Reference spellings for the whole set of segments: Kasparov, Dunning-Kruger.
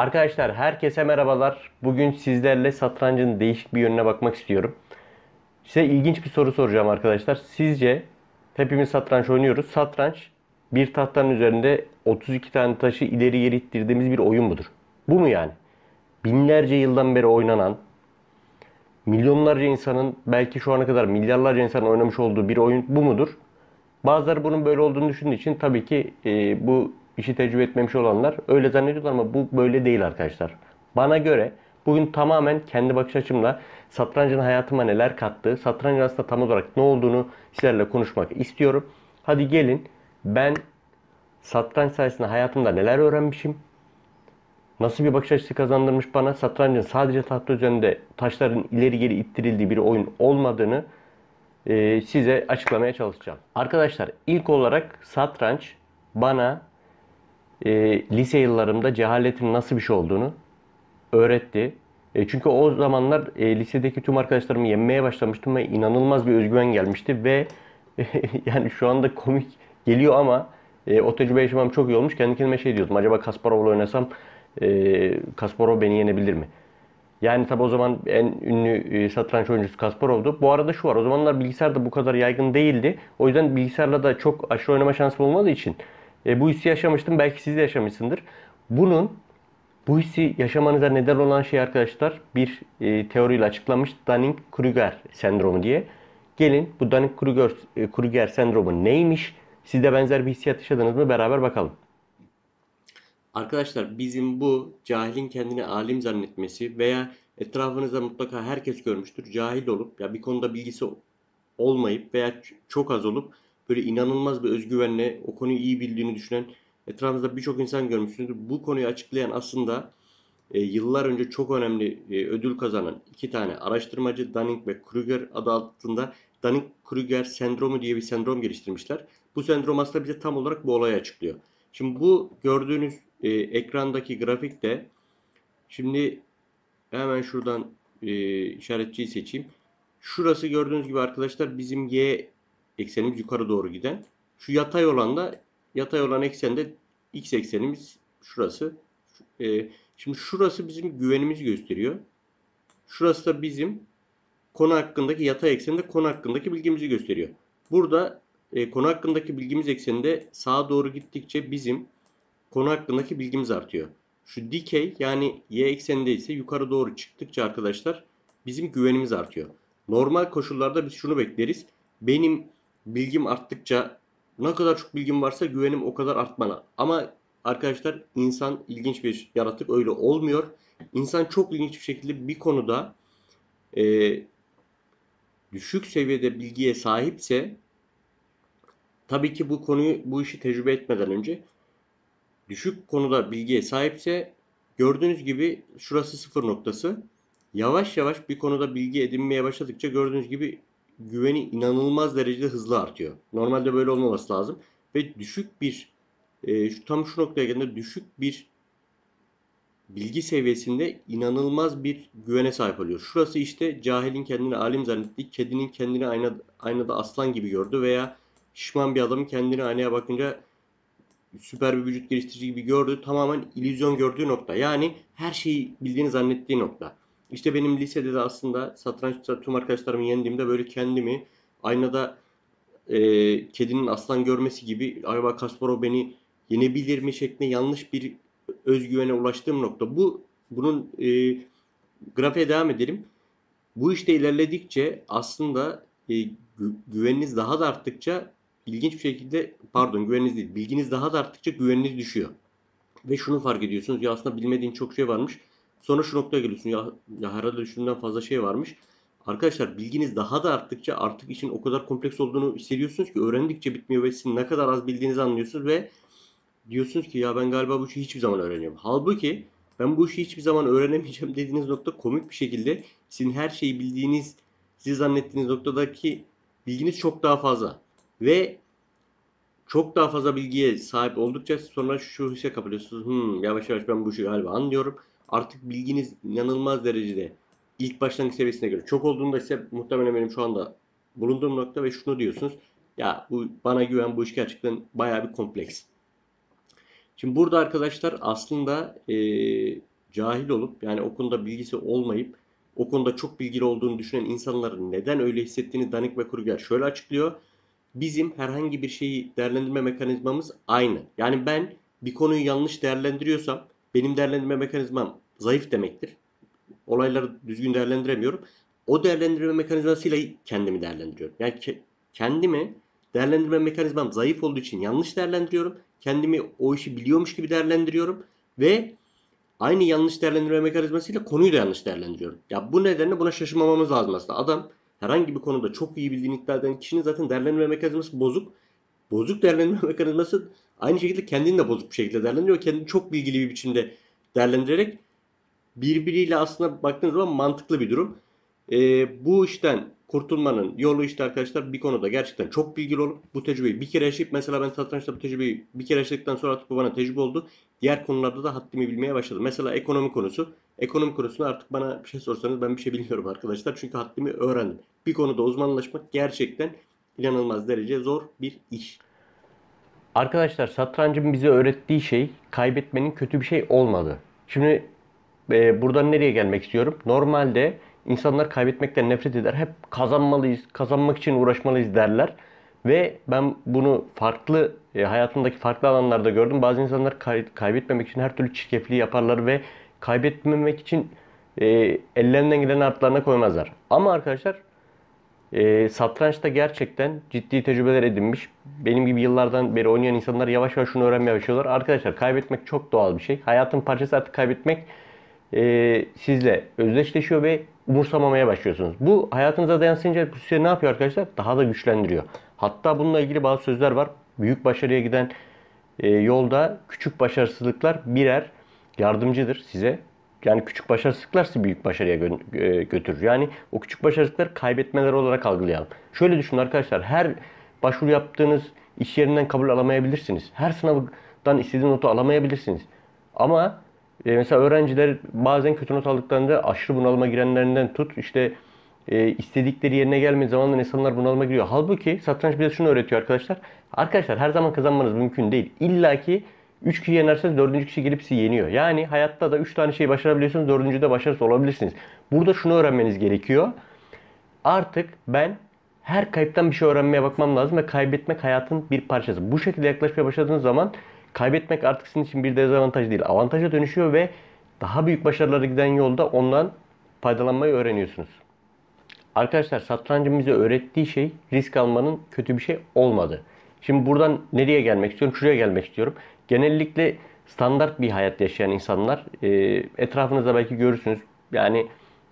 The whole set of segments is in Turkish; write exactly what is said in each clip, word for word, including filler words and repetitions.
Arkadaşlar herkese merhabalar. Bugün sizlerle satrancın değişik bir yönüne bakmak istiyorum. Size ilginç bir soru soracağım arkadaşlar. Sizce hepimiz satranç oynuyoruz. Satranç bir tahtanın üzerinde otuz iki tane taşı ileri geri ittirdiğimiz bir oyun mudur? Bu mu yani? Binlerce yıldan beri oynanan, milyonlarca insanın, belki şu ana kadar milyarlarca insanın oynamış olduğu bir oyun bu mudur? Bazıları bunun böyle olduğunu düşündüğü için tabii ki e, bu işi tecrübe etmemiş olanlar öyle zannediyorlar ama bu böyle değil arkadaşlar. Bana göre bugün tamamen kendi bakış açımla satrancın hayatıma neler kattığı, satrancın aslında tam olarak ne olduğunu sizlerle konuşmak istiyorum. Hadi gelin, ben satranç sayesinde hayatımda neler öğrenmişim, nasıl bir bakış açısı kazandırmış bana, satrancın sadece tahta üzerinde taşların ileri geri ittirildiği bir oyun olmadığını e, size açıklamaya çalışacağım. Arkadaşlar ilk olarak satranç bana e, lise yıllarımda cehaletin nasıl bir şey olduğunu öğretti. E, çünkü o zamanlar e, lisedeki tüm arkadaşlarımı yenmeye başlamıştım ve inanılmaz bir özgüven gelmişti ve e, yani şu anda komik geliyor ama e, o tecrübe yaşamam çok iyi olmuş. Kendi kendime şey diyordum, acaba Kasparov'la oynasam Ee, Kasparov beni yenebilir mi? Yani tabi o zaman en ünlü e, satranç oyuncusu Kasparov'du. Bu arada şu var, o zamanlar bilgisayar da bu kadar yaygın değildi. O yüzden bilgisayarla da çok aşırı oynama şansım olmadığı için e, bu hissi yaşamıştım. Belki siz de yaşamışsındır. Bunun, bu hissi yaşamanıza neden olan şey arkadaşlar bir e, teoriyle açıklamış, Dunning-Kruger sendromu diye. Gelin bu Dunning-Kruger e, Kruger sendromu neymiş? Siz de benzer bir hissiyat yaşadınız mı? Beraber bakalım. Arkadaşlar bizim bu cahilin kendini alim zannetmesi veya etrafınızda mutlaka herkes görmüştür. Cahil olup ya bir konuda bilgisi olmayıp veya çok az olup böyle inanılmaz bir özgüvenle o konuyu iyi bildiğini düşünen etrafınızda birçok insan görmüşsünüzdür. Bu konuyu açıklayan aslında e, yıllar önce çok önemli e, ödül kazanan iki tane araştırmacı Dunning ve Kruger adı altında Dunning-Kruger sendromu diye bir sendrom geliştirmişler. Bu sendrom aslında bize tam olarak bu olayı açıklıyor. Şimdi bu gördüğünüz e, ekrandaki grafik de, şimdi hemen şuradan e, işaretçiyi seçeyim. Şurası gördüğünüz gibi arkadaşlar bizim y eksenimiz yukarı doğru giden. Şu yatay olan da, yatay olan eksende x eksenimiz şurası. E, şimdi şurası bizim güvenimizi gösteriyor. Şurası da bizim konu hakkındaki yatay eksende konu hakkındaki bilgimizi gösteriyor. Burada E, konu hakkındaki bilgimiz ekseninde sağa doğru gittikçe bizim konu hakkındaki bilgimiz artıyor. Şu dikey, yani y ekseninde ise yukarı doğru çıktıkça arkadaşlar bizim güvenimiz artıyor. Normal koşullarda biz şunu bekleriz. Benim bilgim arttıkça, ne kadar çok bilgim varsa güvenim o kadar artmalı. Ama arkadaşlar insan ilginç bir yaratık, öyle olmuyor. İnsan çok ilginç bir şekilde bir konuda e, düşük seviyede bilgiye sahipse, tabii ki bu konuyu, bu işi tecrübe etmeden önce düşük konuda bilgiye sahipse, gördüğünüz gibi şurası sıfır noktası. Yavaş yavaş bir konuda bilgi edinmeye başladıkça gördüğünüz gibi güveni inanılmaz derecede hızlı artıyor. Normalde böyle olmaması lazım. Ve düşük bir, e, şu, tam şu noktaya geldiğinde düşük bir bilgi seviyesinde inanılmaz bir güvene sahip oluyor. Şurası işte cahilin kendini alim zannettiği, kedinin kendini aynada, aynada aslan gibi gördü veya şişman bir adamın kendini aynaya bakınca süper bir vücut geliştirici gibi gördü. Tamamen illüzyon gördüğü nokta. Yani her şeyi bildiğini zannettiği nokta. İşte benim lisede de aslında satrançta tüm arkadaşlarımı yendiğimde böyle kendimi aynada e, kedinin aslan görmesi gibi, acaba Kasparov beni yenebilir mi şeklinde yanlış bir özgüvene ulaştığım nokta. Bu bunun e, grafiğe devam edelim. Bu işte ilerledikçe aslında e, güveniniz daha da arttıkça İlginç bir şekilde, pardon güveniniz değil, bilginiz daha da arttıkça güveniniz düşüyor. Ve şunu fark ediyorsunuz, ya aslında bilmediğin çok şey varmış. Sonra şu noktaya geliyorsun, ya, ya herhalde düşündüğümden fazla şey varmış. Arkadaşlar bilginiz daha da arttıkça artık işin o kadar kompleks olduğunu hissediyorsunuz ki öğrendikçe bitmiyor ve sizin ne kadar az bildiğinizi anlıyorsunuz ve diyorsunuz ki ya ben galiba bu işi hiçbir zaman öğreniyorum. Halbuki ben bu işi hiçbir zaman öğrenemeyeceğim dediğiniz nokta komik bir şekilde sizin her şeyi bildiğiniz, siz zannettiğiniz noktadaki bilginiz çok daha fazla. Ve çok daha fazla bilgiye sahip oldukça sonra şu hisse kapılıyorsunuz. Hmm, yavaş yavaş ben bu işi galiba anlıyorum. Artık bilginiz inanılmaz derecede ilk başlangıç seviyesine göre çok olduğunda ise muhtemelen benim şu anda bulunduğum nokta ve şunu diyorsunuz. Ya bu, bana güven, bu iş gerçekten bayağı bir kompleks. Şimdi burada arkadaşlar aslında ee, cahil olup, yani o konuda bilgisi olmayıp o konuda çok bilgili olduğunu düşünen insanların neden öyle hissettiğini Dunning ve Kruger şöyle açıklıyor. Bizim herhangi bir şeyi değerlendirme mekanizmamız aynı. Yani ben bir konuyu yanlış değerlendiriyorsam benim değerlendirme mekanizmam zayıf demektir. Olayları düzgün değerlendiremiyorum. O değerlendirme mekanizmasıyla kendimi değerlendiriyorum. Yani ke- kendimi değerlendirme mekanizmam zayıf olduğu için yanlış değerlendiriyorum. Kendimi o işi biliyormuş gibi değerlendiriyorum ve aynı yanlış değerlendirme mekanizmasıyla konuyu da yanlış değerlendiriyorum. Ya bu nedenle buna şaşırmamamız lazım aslında. Adam herhangi bir konuda çok iyi bildiğini iddia eden kişinin zaten değerlendirme mekanizması bozuk. Bozuk değerlendirme mekanizması aynı şekilde kendini de bozuk bir şekilde değerlendiriyor. Kendini çok bilgili bir biçimde değerlendirerek birbiriyle aslında baktığınız zaman mantıklı bir durum. Ee, bu işten kurtulmanın yolu işte arkadaşlar bir konuda gerçekten çok bilgili olup bu tecrübeyi bir kere yaşayıp, mesela ben satrançta bu tecrübeyi bir kere yaşadıktan sonra artık bu bana tecrübe oldu. Diğer konularda da haddimi bilmeye başladım. Mesela ekonomi konusu. Ekonomi konusunda artık bana bir şey sorsanız ben bir şey bilmiyorum arkadaşlar. Çünkü haddimi öğrendim. Bir konuda uzmanlaşmak gerçekten inanılmaz derece zor bir iş. Arkadaşlar satrancın bize öğrettiği şey kaybetmenin kötü bir şey olmadı. Şimdi e, buradan nereye gelmek istiyorum? Normalde İnsanlar kaybetmekten nefret eder. Hep kazanmalıyız, kazanmak için uğraşmalıyız derler. Ve ben bunu farklı, hayatımdaki farklı alanlarda gördüm. Bazı insanlar kaybetmemek için her türlü çirkefliği yaparlar ve kaybetmemek için e, ellerinden gelen artlarına koymazlar. Ama arkadaşlar e, satrançta gerçekten ciddi tecrübeler edinmiş, benim gibi yıllardan beri oynayan insanlar yavaş yavaş şunu öğrenmeye başlıyorlar. Arkadaşlar kaybetmek çok doğal bir şey. Hayatın parçası, artık kaybetmek e, sizle özdeşleşiyor ve umursamamaya başlıyorsunuz. Bu hayatınıza dayansınca bu size ne yapıyor arkadaşlar? Daha da güçlendiriyor. Hatta bununla ilgili bazı sözler var. Büyük başarıya giden e, yolda küçük başarısızlıklar birer yardımcıdır size. Yani küçük başarısızlıklar sizi büyük başarıya gö- e, götürür. Yani o küçük başarısızlıkları kaybetmeler olarak algılayalım. Şöyle düşünün arkadaşlar. Her başvuru yaptığınız iş yerinden kabul alamayabilirsiniz. Her sınavdan istediğiniz notu alamayabilirsiniz. Ama mesela öğrenciler bazen kötü not aldıklarında aşırı bunalıma girenlerinden tut, işte e, istedikleri yerine gelmediği zaman insanlar bunalıma giriyor. Halbuki satranç bize şunu öğretiyor arkadaşlar. Arkadaşlar her zaman kazanmanız mümkün değil. İlla ki üç kişi yenerseniz dördüncü kişi gelip sizi yeniyor. Yani hayatta da üç tane şeyi başarabiliyorsunuz, dördüncü de başarısız olabilirsiniz. Burada şunu öğrenmeniz gerekiyor. Artık ben her kayıptan bir şey öğrenmeye bakmam lazım ve kaybetmek hayatın bir parçası. Bu şekilde yaklaşmaya başladığınız zaman kaybetmek artık sizin için bir dezavantaj değil, avantaja dönüşüyor ve daha büyük başarılara giden yolda ondan faydalanmayı öğreniyorsunuz. Arkadaşlar satrancın bize öğrettiği şey risk almanın kötü bir şey olmadı. Şimdi buradan nereye gelmek istiyorum? Şuraya gelmek istiyorum. Genellikle standart bir hayat yaşayan insanlar, etrafınızda belki görürsünüz. Yani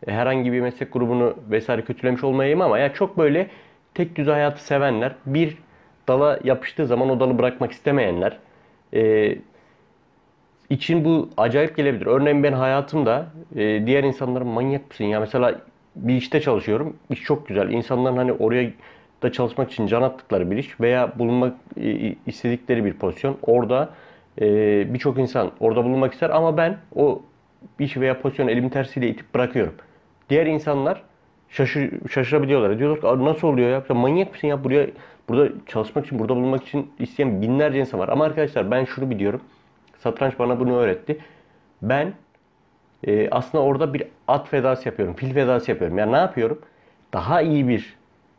herhangi bir meslek grubunu vesaire kötülemiş olmayayım ama ya çok böyle tek düze hayatı sevenler, bir dala yapıştığı zaman o dalı bırakmak istemeyenler Ee, için bu acayip gelebilir. Örneğin ben hayatımda e, diğer insanların manyak mısın ya, mesela bir işte çalışıyorum, iş çok güzel, insanların hani oraya da çalışmak için can attıkları bir iş veya bulunmak e, istedikleri bir pozisyon, orada e, birçok insan orada bulunmak ister ama ben o iş veya pozisyonu elim tersiyle itip bırakıyorum. Diğer insanlar şaşır, şaşırabiliyorlar, diyorlar ki nasıl oluyor ya, manyak mısın ya, buraya Burada çalışmak için, burada bulunmak için isteyen binlerce insan var. Ama arkadaşlar ben şunu biliyorum. Satranç bana bunu öğretti. Ben e, aslında orada bir at fedası yapıyorum. Fil fedası yapıyorum. Yani ne yapıyorum? Daha iyi bir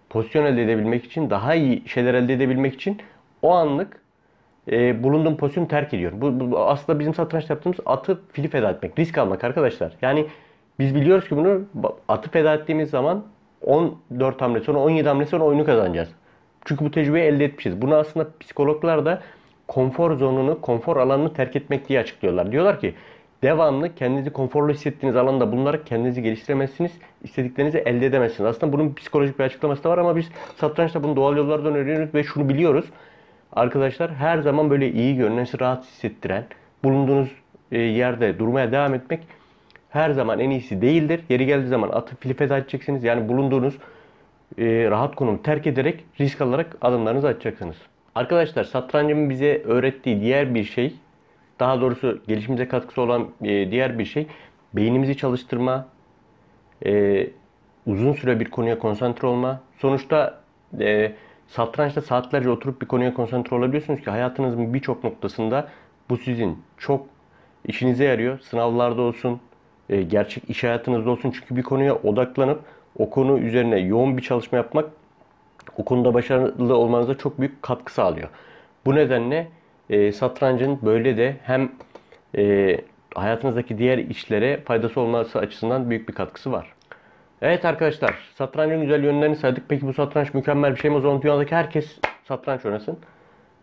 pozisyon elde edebilmek için, daha iyi şeyler elde edebilmek için o anlık e, bulunduğum pozisyonu terk ediyorum. Bu, bu aslında bizim satrançta yaptığımız atı fili feda etmek. Risk almak arkadaşlar. Yani biz biliyoruz ki bunu, atı feda ettiğimiz zaman on dört hamle sonra, on yedi hamle sonra oyunu kazanacağız. Çünkü bu tecrübeyi elde etmişiz. Bunu aslında psikologlar da konfor zonunu, konfor alanını terk etmek diye açıklıyorlar. Diyorlar ki devamlı kendinizi konforlu hissettiğiniz alanda bulunarak kendinizi geliştiremezsiniz. İstediklerinizi elde edemezsiniz. Aslında bunun psikolojik bir açıklaması da var ama biz satrançta bunu doğal yollardan öğreniyoruz ve şunu biliyoruz. Arkadaşlar her zaman böyle iyi görünen, rahat hissettiren, bulunduğunuz yerde durmaya devam etmek her zaman en iyisi değildir. Yeri geldiği zaman atı fili feda edeceksiniz. Yani bulunduğunuz E, rahat konumu terk ederek, risk alarak adımlarınızı atacaksınız. Arkadaşlar satrancın bize öğrettiği diğer bir şey, daha doğrusu gelişimize katkısı olan e, diğer bir şey, beynimizi çalıştırma, e, uzun süre bir konuya konsantre olma. Sonuçta e, satrançta saatlerce oturup bir konuya konsantre olabiliyorsunuz ki hayatınızın birçok noktasında bu sizin çok işinize yarıyor. Sınavlarda olsun, e, gerçek iş hayatınızda olsun. Çünkü bir konuya odaklanıp o konu üzerine yoğun bir çalışma yapmak o konuda başarılı olmanıza çok büyük katkı sağlıyor. Bu nedenle e, satrancın böyle de hem e, hayatınızdaki diğer işlere faydası olması açısından büyük bir katkısı var. Evet arkadaşlar, satrancın güzel yönlerini saydık. Peki bu satranç mükemmel bir şey mi? O zaman dünyadaki herkes satranç oynasın.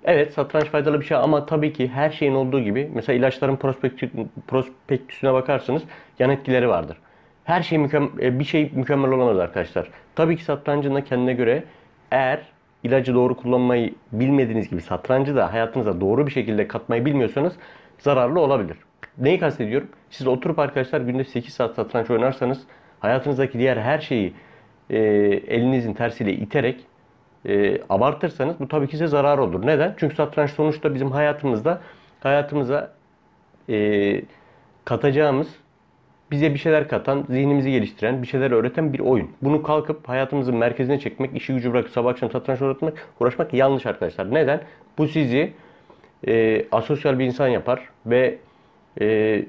Evet, satranç faydalı bir şey ama tabii ki her şeyin olduğu gibi mesela ilaçların prospektü, prospektüsüne bakarsınız, yan etkileri vardır. Her şey mükemmel, bir şey mükemmel olamaz arkadaşlar. Tabii ki satrancın da kendine göre, eğer ilacı doğru kullanmayı bilmediğiniz gibi satrancı da hayatınıza doğru bir şekilde katmayı bilmiyorsanız zararlı olabilir. Neyi kastediyorum? Siz oturup arkadaşlar günde sekiz saat satranç oynarsanız hayatınızdaki diğer her şeyi e, elinizin tersiyle iterek e, abartırsanız bu tabii ki size zarar olur. Neden? Çünkü satranç sonuçta bizim hayatımızda hayatımıza e, katacağımız, bize bir şeyler katan, zihnimizi geliştiren, bir şeyler öğreten bir oyun. Bunu kalkıp hayatımızın merkezine çekmek, işi gücü bırakıp sabah akşam satranç uğraşmak, uğraşmak yanlış arkadaşlar. Neden? Bu sizi e, asosyal bir insan yapar ve e,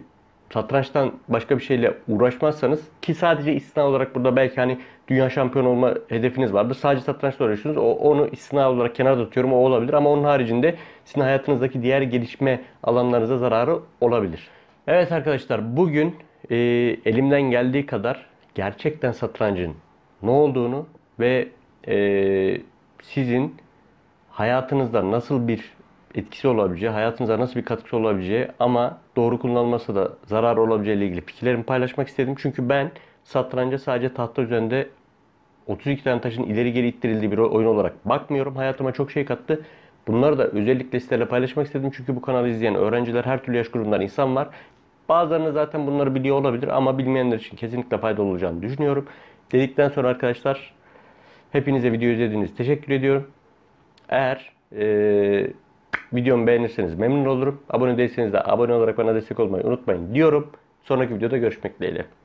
satrançtan başka bir şeyle uğraşmazsanız, ki sadece istisna olarak burada belki hani dünya şampiyonu olma hedefiniz vardır, sadece satrançla uğraşıyorsunuz, o, onu istisna olarak kenarda tutuyorum, o olabilir ama onun haricinde sizin hayatınızdaki diğer gelişme alanlarınıza zararı olabilir. Evet arkadaşlar, bugün e, elimden geldiği kadar gerçekten satrancın ne olduğunu ve e, sizin hayatınızda nasıl bir etkisi olabileceği, hayatınıza nasıl bir katkısı olabileceği ama doğru kullanılması da zarar olabileceği ile ilgili fikirlerimi paylaşmak istedim. Çünkü ben satranca sadece tahta üzerinde otuz iki tane taşın ileri geri ittirildiği bir oyun olarak bakmıyorum. Hayatıma çok şey kattı. Bunları da özellikle sizlerle paylaşmak istedim. Çünkü bu kanalı izleyen öğrenciler, her türlü yaş grubundan insan var. Bazılarınız zaten bunları biliyor olabilir ama bilmeyenler için kesinlikle faydalı olacağını düşünüyorum. Dedikten sonra arkadaşlar, hepinize video izlediğiniz için teşekkür ediyorum. Eğer ee, videomu beğenirseniz memnun olurum. Abone değilseniz de abone olarak bana destek olmayı unutmayın diyorum. Sonraki videoda görüşmek dileğiyle.